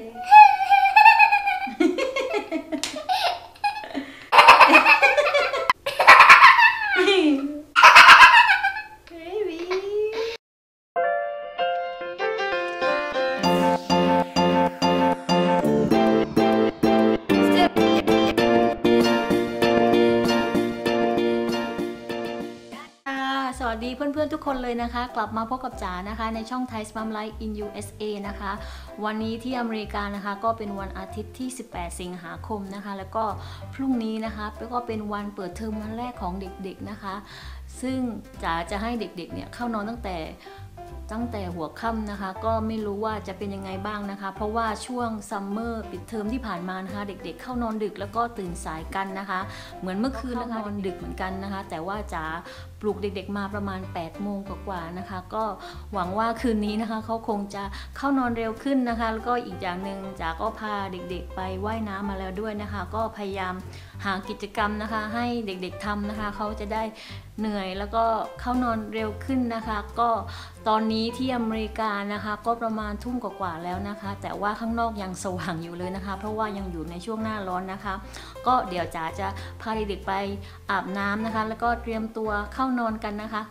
Okay.ดีเพื่อนๆทุกคนเลยนะคะกลับมาพบกับจ๋านะคะในช่อง Thai Mom Life in USA นะคะวันนี้ที่อเมริกานะคะก็เป็นวันอาทิตย์ที่18สิงหาคมนะคะแล้วก็พรุ่งนี้นะคะก็เป็นวันเปิดเทอมวันแรกของเด็กๆนะคะซึ่งจ๋าจะให้เด็กๆเนี่ยเข้านอนตั้งแต่หัวค่ำนะคะก็ไม่รู้ว่าจะเป็นยังไงบ้างนะคะเพราะว่าช่วงซัมเมอร์ปิดเทอมที่ผ่านมานะคะเด็กๆเข้านอนดึกแล้วก็ตื่นสายกันนะคะเหมือนเมื่อคืนนะคะนอนดึกเหมือนกันนะคะแต่ว่าจ๋าปลุกเด็กๆมาประมาณ8โมงกว่าๆนะคะก็หวังว่าคืนนี้นะคะเขาคงจะเข้านอนเร็วขึ้นนะคะแล้วก็อีกอย่างหนึ่งจ๋าก็พาเด็กๆไปว่ายน้ำมาแล้วด้วยนะคะก็พยายามหากิจกรรมนะคะให้เด็กๆทำนะคะเขาจะได้เหนื่อยแล้วก็เข้านอนเร็วขึ้นนะคะก็ตอนนี้ที่อเมริกานะคะก็ประมาณทุ่มกว่าๆแล้วนะคะแต่ว่าข้างนอกยังสว่างอยู่เลยนะคะเพราะว่ายังอยู่ในช่วงหน้าร้อนนะคะก็เดี๋ยวจ๋าจะพาเด็กๆไปอาบน้ำนะคะแล้วก็เตรียมตัวเข้านอนกันนะคะ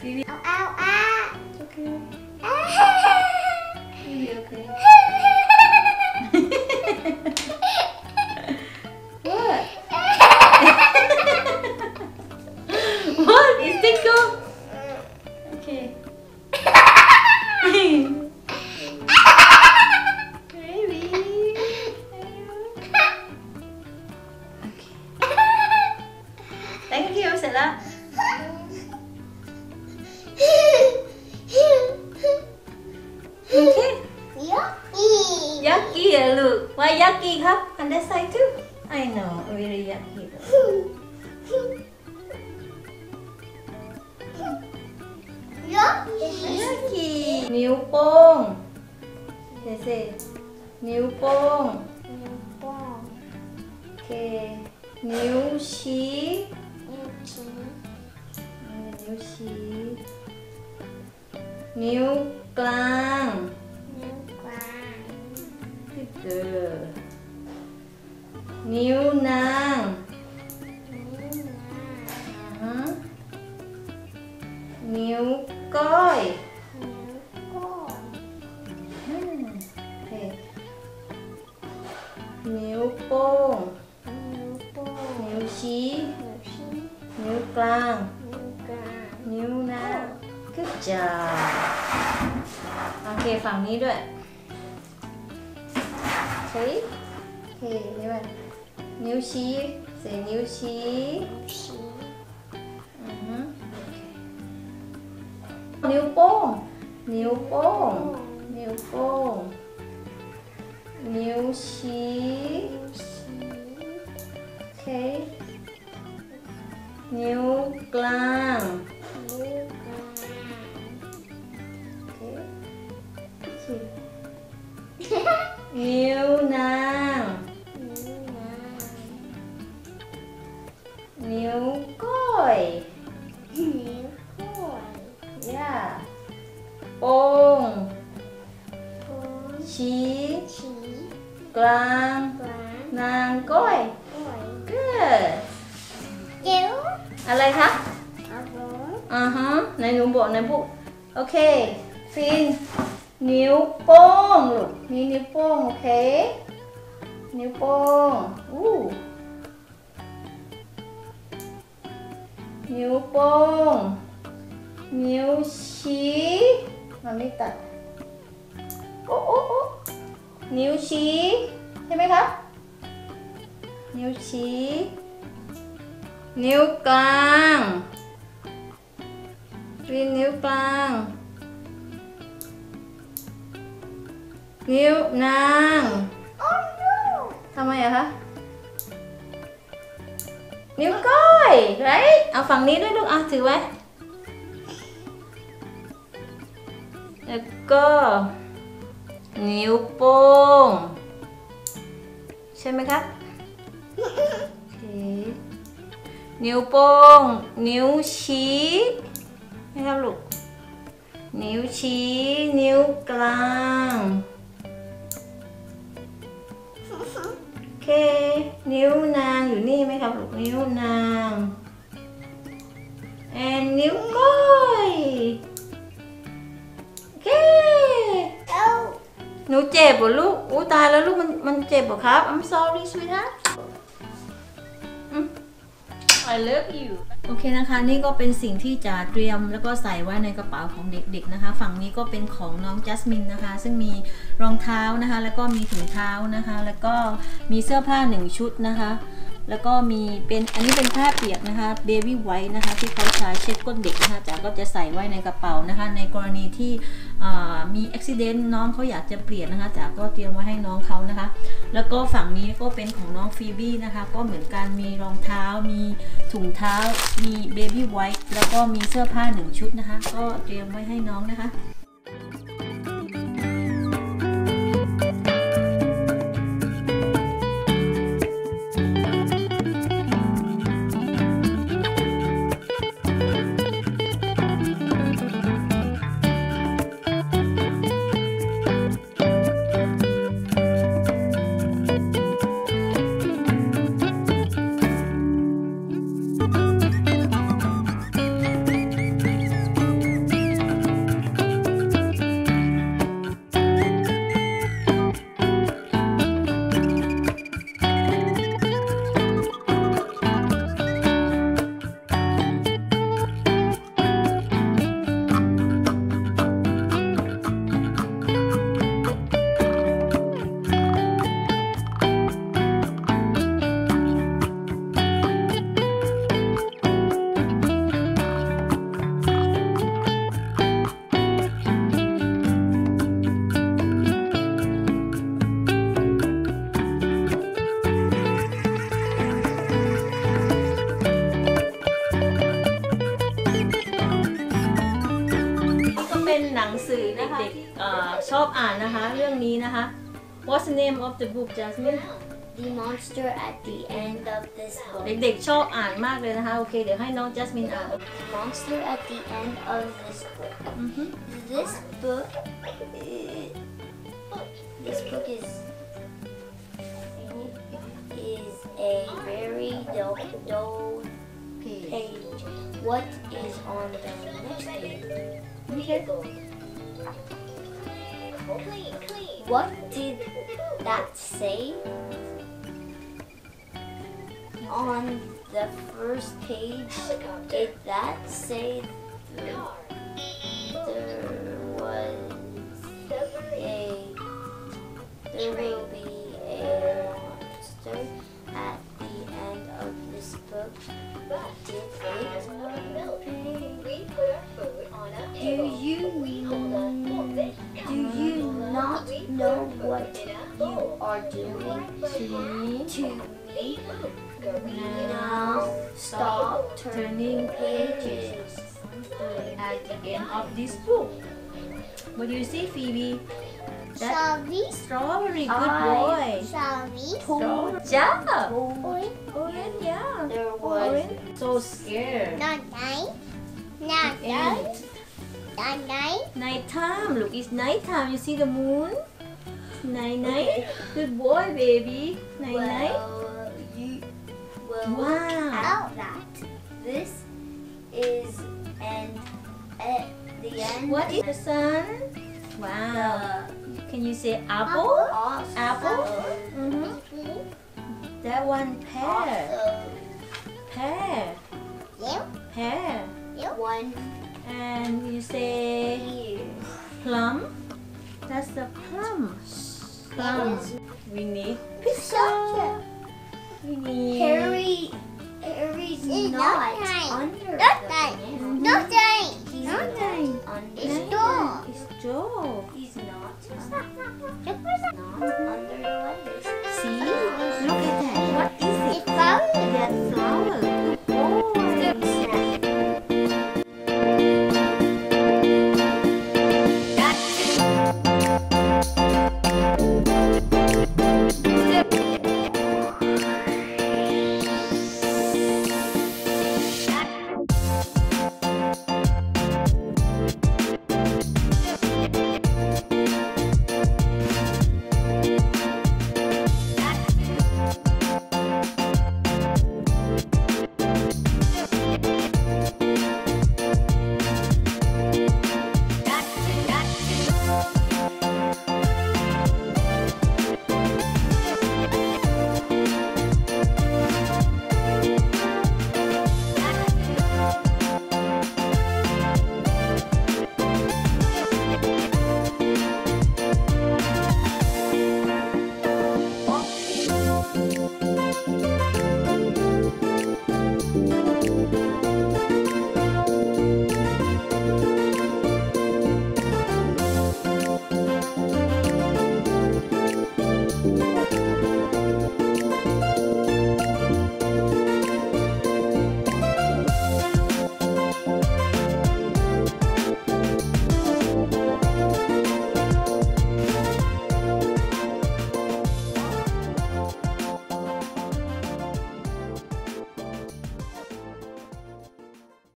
Phoebe. Ow, ow, ah! It's okay. Ah. Phoebe, okay. What? What? It's tickle? Okay. Yucky, look. Why yucky, huh? On that side too? I know, really yucky though. Yucky. Yucky. New pong. They say, new pong. New pong. Okay. New she. New she. New clang. New nang. New koi. Okay. New pong. New shi. New klang. New nang. Good job. Okay, ฝั่งนี้ด้วย Okay. Okay, นี่มันนิ้วชี้ say นิ้วชี้ นิ้วโป้ง นิ้วโป้ง นิ้วโป้ง นิ้วชี้ Okay. นิ้วกลาง Okay. นิ้วนางนิ้วก้อยนิ้วก้อยย่าโป้งชี้กลางนางก้อยเก๋เก๋อะไรคะอ่าฮะในหนูบอกในบุ๊กโอเคฟินนิ้วโป้งลูกนี่นิ้วโป้งโอเคนิ้วโป้งนิ้วโป้งนิ้วชี้มันไม่ตัดโอ้โอ้โอ้นิ้วชี้ใช่ไหมครับนิ้วชี้นิ้วกลางเป็นนิ้วกลางนิ้วนางทำไมอะคะนิ้วก้อยไรเอาฝั่งนี้ด้วยลูกอ่ะถือไว้แล้วก็นิ้วโป้งใช่ไหมครับนิ้วโป้งนิ้วชี้นะครับลูกนิ้วชี้นิ้วกลางโอเคนิ้วนางอยู่นี่ไหมครับลูกนิ้วนางแอนนิ้วก้อยโอเคหนูเจ็บเหรอลูกอู้ตายแล้วลูกมันเจ็บเหรอครับ I'm sorry sweetheart I love you โอเคนะคะนี่ก็เป็นสิ่งที่จะเตรียมแล้วก็ใส่ไว้ในกระเป๋าของเด็กๆนะคะฝั่งนี้ก็เป็นของน้องจัสมินนะคะซึ่งมีรองเท้านะคะแล้วก็มีถุงเท้านะคะแล้วก็มีเสื้อผ้า1ชุดนะคะแล้วก็มีเป็นอันนี้เป็นผ้าเปียกนะคะเบบี้ไวท์นะคะที่เขาใช้เช็ดก้นเด็กนะคะจ๋าก็จะใส่ไว้ในกระเป๋านะคะในกรณีที่มีอุบัติเหตุน้องเขาอยากจะเปลี่ยนนะคะจ๋าก็เตรียมไว้ให้น้องเขานะคะแล้วก็ฝั่งนี้ก็เป็นของน้องฟีบี้นะคะก็เหมือนกันมีรองเท้ามีถุงเท้ามีเบบี้ไวท์แล้วก็มีเสื้อผ้า1ชุดนะคะก็เตรียมไว้ให้น้องนะคะ เป็นหนังสือเด็กๆชอบอ่านนะคะเรื่องนี้นะคะ What's the name of the book Jasmine The Monster at the End of This Book เด็กๆชอบอ่านมากเลยนะคะโอเคเดี๋ยวให้น้อง Jasmine อ่าน The Monster at the End of This Book This book is a very dull page. What is on the next page? What did that say? On the first page, did that say there will be a monster at the end of this book? Do you not know what you are doing to me? Now stop turning pages at the end of this book. What do you see, Phoebe? Strawberry. Good boy. Strawberry. Yeah. Orange. Yeah. There was so scared. Night time. Look, it's night time. You see the moon? Night. Good boy, baby. Night. Wow. This is the end. What is the sun? Wow. Can you say apple? Apple. That one pear. Pear. One. And you say plum. That's the plum. We need pizza. We need Harry's not under the